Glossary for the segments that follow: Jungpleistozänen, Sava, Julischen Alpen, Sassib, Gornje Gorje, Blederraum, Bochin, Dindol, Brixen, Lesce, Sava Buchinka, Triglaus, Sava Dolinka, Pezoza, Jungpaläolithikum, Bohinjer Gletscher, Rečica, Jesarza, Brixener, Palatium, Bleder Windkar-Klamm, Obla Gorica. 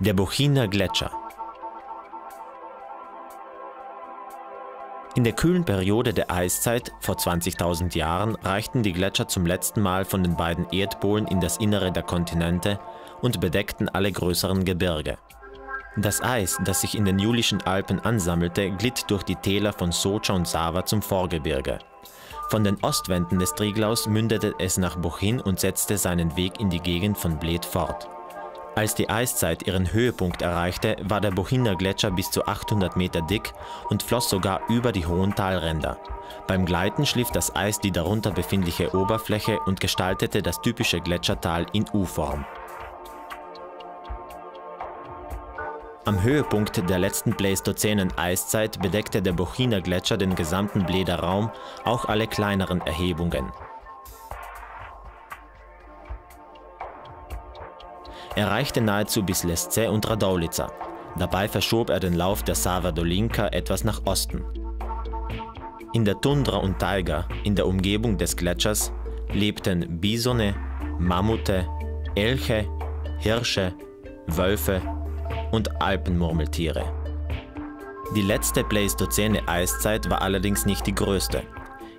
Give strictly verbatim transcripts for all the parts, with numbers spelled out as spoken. Der Bohinjer Gletscher. In der kühlen Periode der Eiszeit vor zwanzigtausend Jahren reichten die Gletscher zum letzten Mal von den beiden Erdpolen in das Innere der Kontinente und bedeckten alle größeren Gebirge. Das Eis, das sich in den Julischen Alpen ansammelte, glitt durch die Täler von Socha und Sava zum Vorgebirge. Von den Ostwänden des Triglaus mündete es nach Bochin und setzte seinen Weg in die Gegend von Bled fort. Als die Eiszeit ihren Höhepunkt erreichte, war der Bohinjer Gletscher bis zu achthundert Meter dick und floss sogar über die hohen Talränder. Beim Gleiten schliff das Eis die darunter befindliche Oberfläche und gestaltete das typische Gletschertal in U-Form. Am Höhepunkt der letzten Pleistozänen-Eiszeit bedeckte der Bohinjer Gletscher den gesamten Blederraum, auch alle kleineren Erhebungen. Er reichte nahezu bis Lesce und Radovljica. Dabei verschob er den Lauf der Sava Dolinka etwas nach Osten. In der Tundra und Taiga, in der Umgebung des Gletschers, lebten Bisone, Mammute, Elche, Hirsche, Wölfe und Alpenmurmeltiere. Die letzte pleistozäne Eiszeit war allerdings nicht die größte.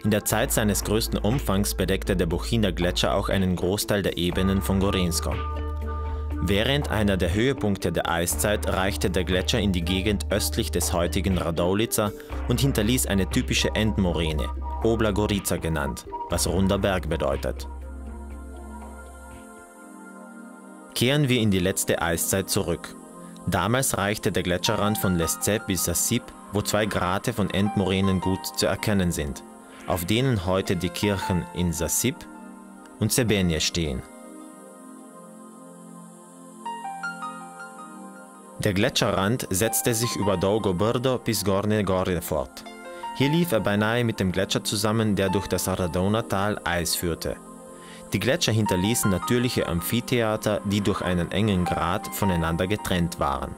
In der Zeit seines größten Umfangs bedeckte der Bohinjer Gletscher auch einen Großteil der Ebenen von Gorenjsko. Während einer der Höhepunkte der Eiszeit reichte der Gletscher in die Gegend östlich des heutigen Radovljica und hinterließ eine typische Endmoräne, Obla Gorica genannt, was runder Berg bedeutet. Kehren wir in die letzte Eiszeit zurück. Damals reichte der Gletscherrand von Lesce bis Sassib, wo zwei Grate von Endmoränen gut zu erkennen sind, auf denen heute die Kirchen in Sassib und Sebenje stehen. Der Gletscherrand setzte sich über Dogobordo bis Gornje Gorje fort. Hier lief er beinahe mit dem Gletscher zusammen, der durch das Aradona-Tal Eis führte. Die Gletscher hinterließen natürliche Amphitheater, die durch einen engen Grat voneinander getrennt waren.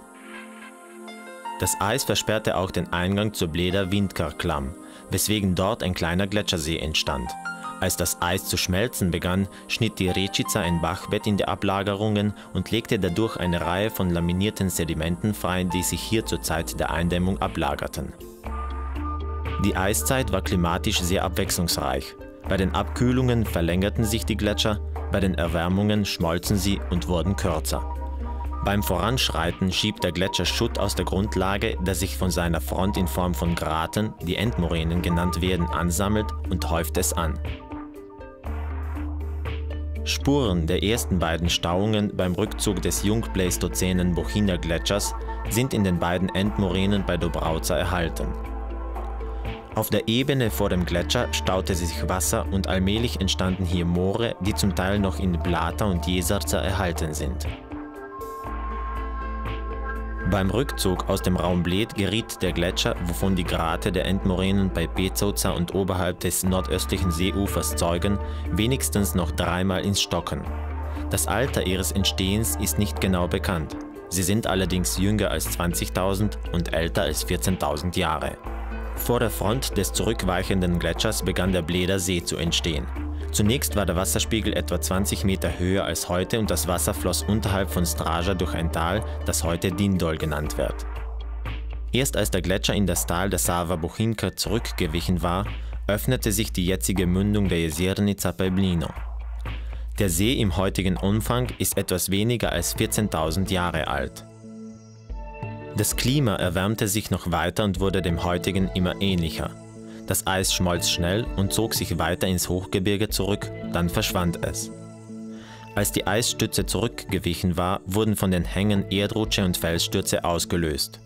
Das Eis versperrte auch den Eingang zur Bleder Windkar-Klamm, weswegen dort ein kleiner Gletschersee entstand. Als das Eis zu schmelzen begann, schnitt die Rečica ein Bachbett in die Ablagerungen und legte dadurch eine Reihe von laminierten Sedimenten frei, die sich hier zur Zeit der Eindämmung ablagerten. Die Eiszeit war klimatisch sehr abwechslungsreich. Bei den Abkühlungen verlängerten sich die Gletscher, bei den Erwärmungen schmolzen sie und wurden kürzer. Beim Voranschreiten schiebt der Gletscher Schutt aus der Grundlage, der sich von seiner Front in Form von Graten, die Endmoränen genannt werden, ansammelt und häuft es an. Spuren der ersten beiden Stauungen beim Rückzug des Jungpleistozänen Bohinjer Gletschers sind in den beiden Endmoränen bei Dobrava erhalten. Auf der Ebene vor dem Gletscher staute sich Wasser und allmählich entstanden hier Moore, die zum Teil noch in Blata und Jesarza erhalten sind. Beim Rückzug aus dem Raum Bled geriet der Gletscher, wovon die Grate der Endmoränen bei Pezoza und oberhalb des nordöstlichen Seeufers zeugen, wenigstens noch dreimal ins Stocken. Das Alter ihres Entstehens ist nicht genau bekannt. Sie sind allerdings jünger als zwanzigtausend und älter als vierzehntausend Jahre. Vor der Front des zurückweichenden Gletschers begann der Bleder See zu entstehen. Zunächst war der Wasserspiegel etwa zwanzig Meter höher als heute und das Wasser floss unterhalb von Straža durch ein Tal, das heute Dindol genannt wird. Erst als der Gletscher in das Tal der Sava Buchinka zurückgewichen war, öffnete sich die jetzige Mündung der Jesernica bei Peblino. Der See im heutigen Umfang ist etwas weniger als vierzehntausend Jahre alt. Das Klima erwärmte sich noch weiter und wurde dem heutigen immer ähnlicher. Das Eis schmolz schnell und zog sich weiter ins Hochgebirge zurück, dann verschwand es. Als die Eisstütze zurückgewichen war, wurden von den Hängen Erdrutsche und Felsstürze ausgelöst.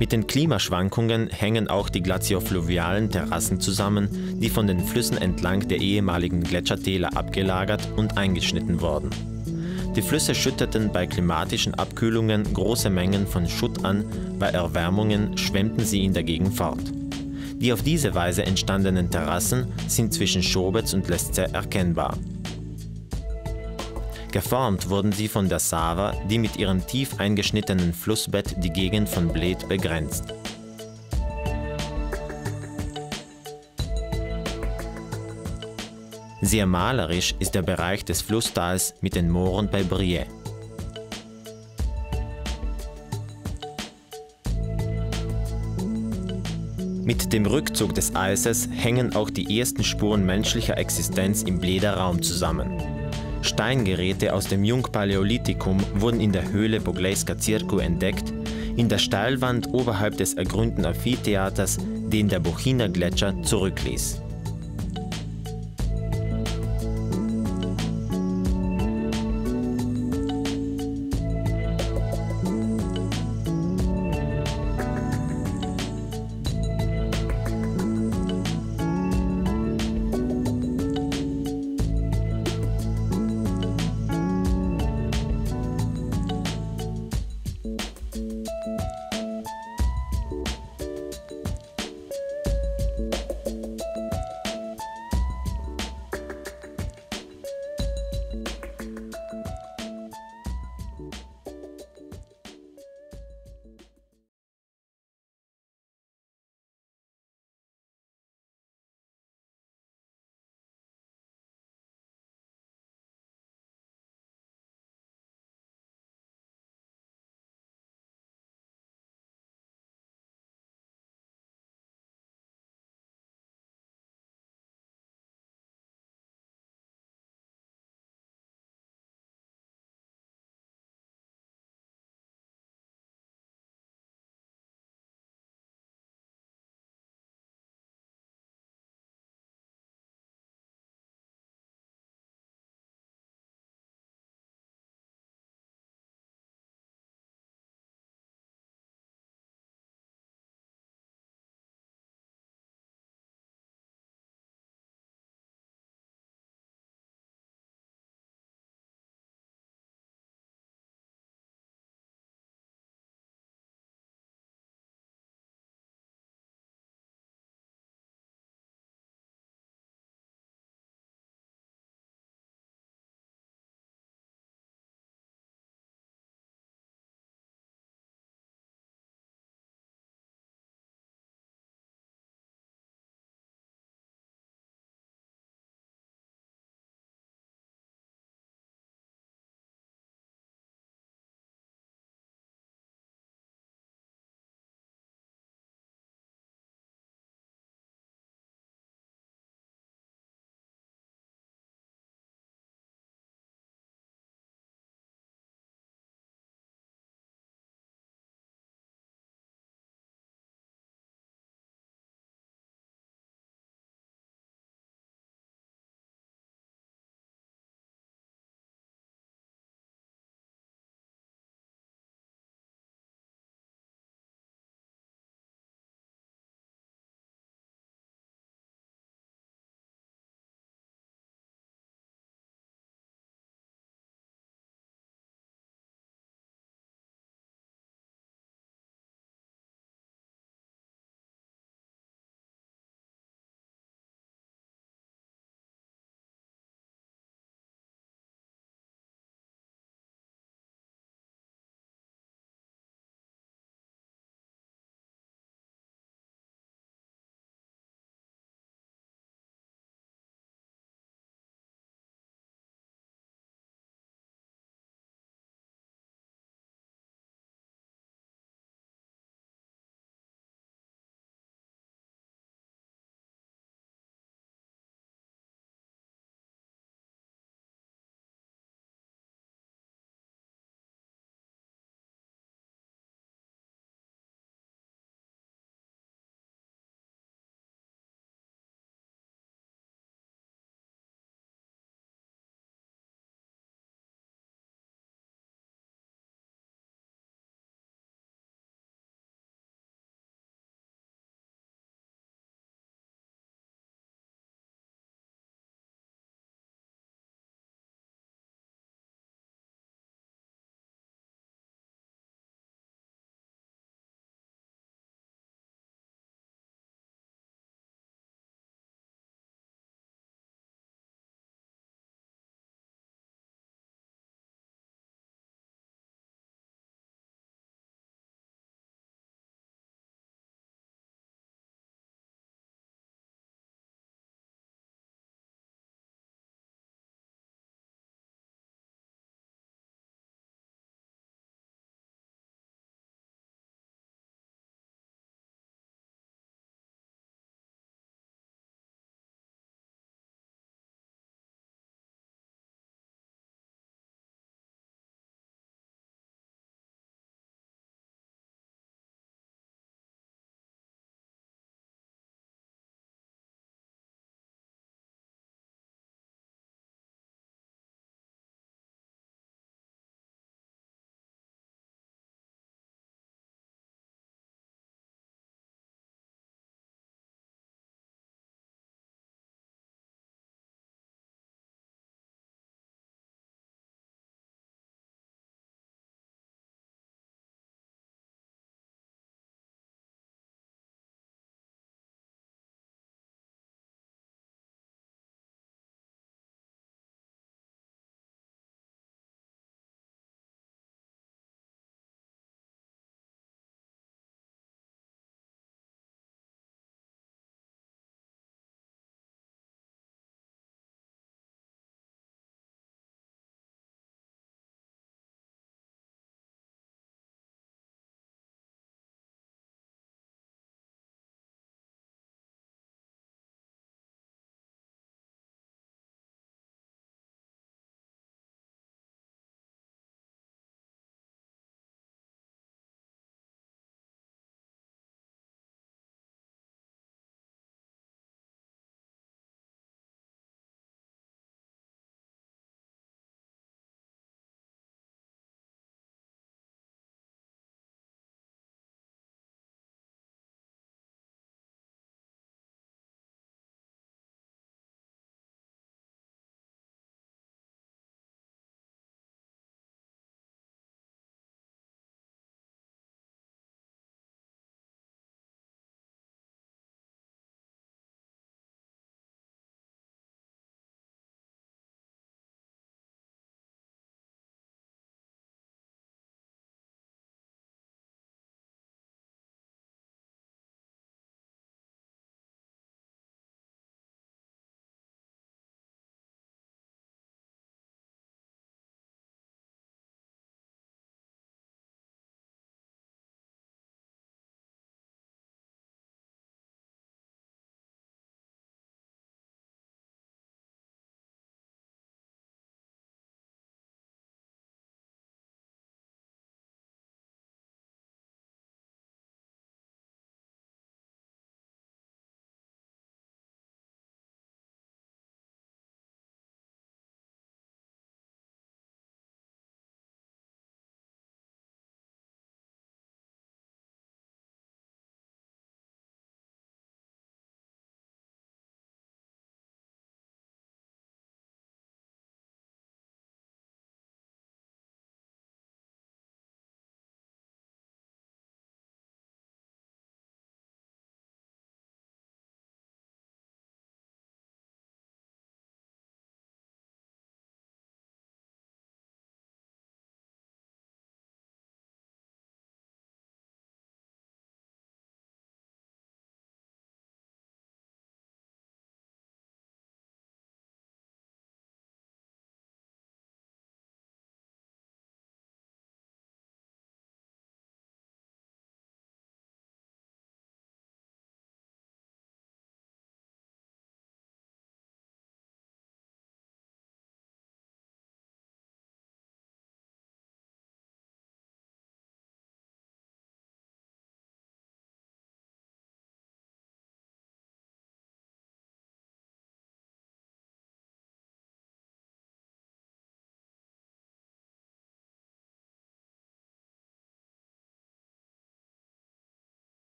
Mit den Klimaschwankungen hängen auch die glaziofluvialen Terrassen zusammen, die von den Flüssen entlang der ehemaligen Gletschertäler abgelagert und eingeschnitten wurden. Die Flüsse schütteten bei klimatischen Abkühlungen große Mengen von Schutt an, bei Erwärmungen schwemmten sie in der Gegend fort. Die auf diese Weise entstandenen Terrassen sind zwischen Schobez und Lesce erkennbar. Geformt wurden sie von der Sava, die mit ihrem tief eingeschnittenen Flussbett die Gegend von Bled begrenzt. Sehr malerisch ist der Bereich des Flusstals mit den Mooren bei Brie. Mit dem Rückzug des Eises hängen auch die ersten Spuren menschlicher Existenz im Blederraum zusammen. Steingeräte aus dem Jungpaläolithikum wurden in der Höhle Boglejska Cirku entdeckt, in der Steilwand oberhalb des ergrünten Amphitheaters, den der Bohinjer Gletscher zurückließ.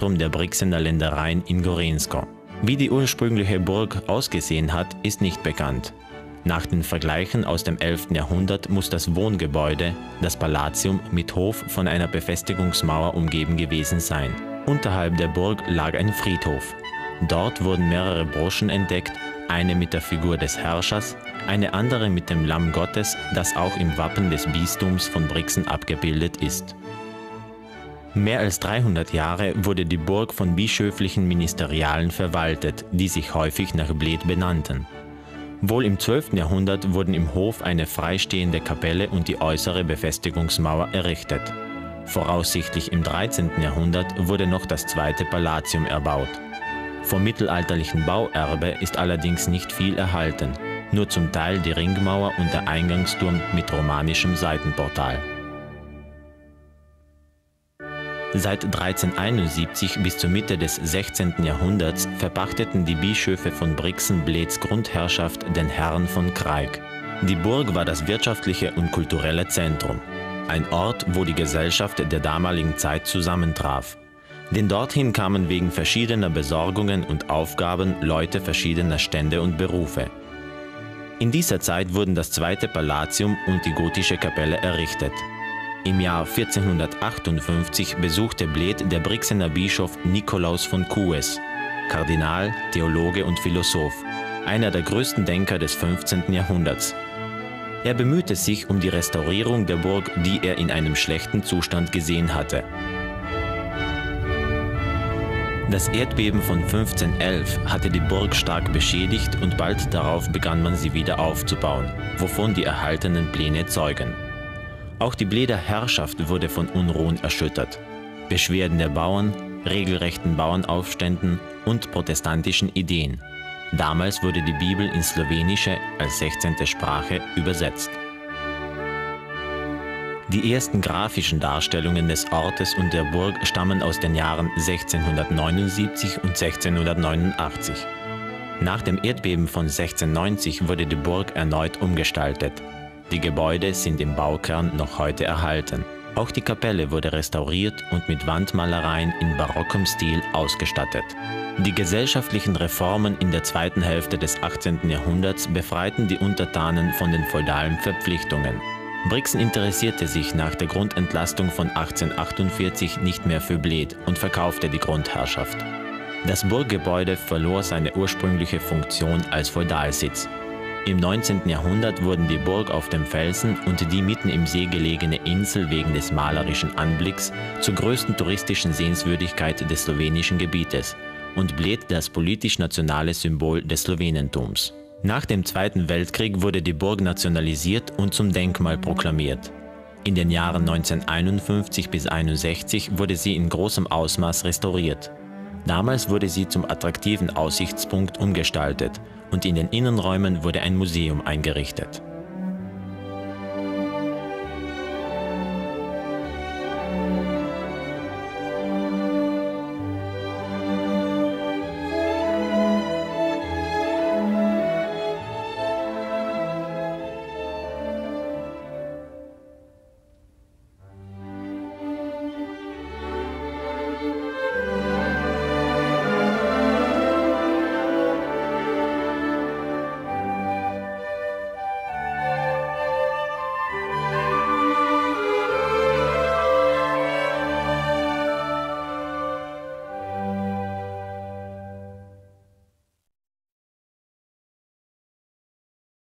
der Brixener Ländereien in Gorenjsko. Wie die ursprüngliche Burg ausgesehen hat, ist nicht bekannt. Nach den Vergleichen aus dem elften Jahrhundert muss das Wohngebäude, das Palatium, mit Hof von einer Befestigungsmauer umgeben gewesen sein. Unterhalb der Burg lag ein Friedhof. Dort wurden mehrere Broschen entdeckt, eine mit der Figur des Herrschers, eine andere mit dem Lamm Gottes, das auch im Wappen des Bistums von Brixen abgebildet ist. Mehr als dreihundert Jahre wurde die Burg von bischöflichen Ministerialen verwaltet, die sich häufig nach Bled benannten. Wohl im zwölften Jahrhundert wurden im Hof eine freistehende Kapelle und die äußere Befestigungsmauer errichtet. Voraussichtlich im dreizehnten Jahrhundert wurde noch das zweite Palatium erbaut. Vom mittelalterlichen Bauerbe ist allerdings nicht viel erhalten, nur zum Teil die Ringmauer und der Eingangsturm mit romanischem Seitenportal. Seit dreizehnhunderteinundsiebzig bis zur Mitte des sechzehnten Jahrhunderts verpachteten die Bischöfe von Brixen Bleds Grundherrschaft den Herren von Kraik. Die Burg war das wirtschaftliche und kulturelle Zentrum, ein Ort, wo die Gesellschaft der damaligen Zeit zusammentraf. Denn dorthin kamen wegen verschiedener Besorgungen und Aufgaben Leute verschiedener Stände und Berufe. In dieser Zeit wurden das zweite Palatium und die gotische Kapelle errichtet. Im Jahr vierzehnhundertachtundfünfzig besuchte Bled der Brixener Bischof Nikolaus von Kues, Kardinal, Theologe und Philosoph, einer der größten Denker des fünfzehnten Jahrhunderts. Er bemühte sich um die Restaurierung der Burg, die er in einem schlechten Zustand gesehen hatte. Das Erdbeben von fünfzehnhundertelf hatte die Burg stark beschädigt und bald darauf begann man sie wieder aufzubauen, wovon die erhaltenen Pläne zeugen. Auch die Bleder Herrschaft wurde von Unruhen erschüttert. Beschwerden der Bauern, regelrechten Bauernaufständen und protestantischen Ideen. Damals wurde die Bibel ins Slowenische als sechzehnte Sprache übersetzt. Die ersten grafischen Darstellungen des Ortes und der Burg stammen aus den Jahren sechzehnhundertneunundsiebzig und sechzehnhundertneunundachtzig. Nach dem Erdbeben von sechzehnhundertneunzig wurde die Burg erneut umgestaltet. Die Gebäude sind im Baukern noch heute erhalten. Auch die Kapelle wurde restauriert und mit Wandmalereien in barockem Stil ausgestattet. Die gesellschaftlichen Reformen in der zweiten Hälfte des achtzehnten Jahrhunderts befreiten die Untertanen von den feudalen Verpflichtungen. Brixen interessierte sich nach der Grundentlastung von achtzehnhundertachtundvierzig nicht mehr für Bled und verkaufte die Grundherrschaft. Das Burggebäude verlor seine ursprüngliche Funktion als Feudalsitz. Im neunzehnten Jahrhundert wurden die Burg auf dem Felsen und die mitten im See gelegene Insel wegen des malerischen Anblicks zur größten touristischen Sehenswürdigkeit des slowenischen Gebietes und Bled das politisch-nationale Symbol des Slowenentums. Nach dem Zweiten Weltkrieg wurde die Burg nationalisiert und zum Denkmal proklamiert. In den Jahren neunzehnhunderteinundfünfzig bis neunzehnhunderteinundsechzig wurde sie in großem Ausmaß restauriert. Damals wurde sie zum attraktiven Aussichtspunkt umgestaltet und in den Innenräumen wurde ein Museum eingerichtet.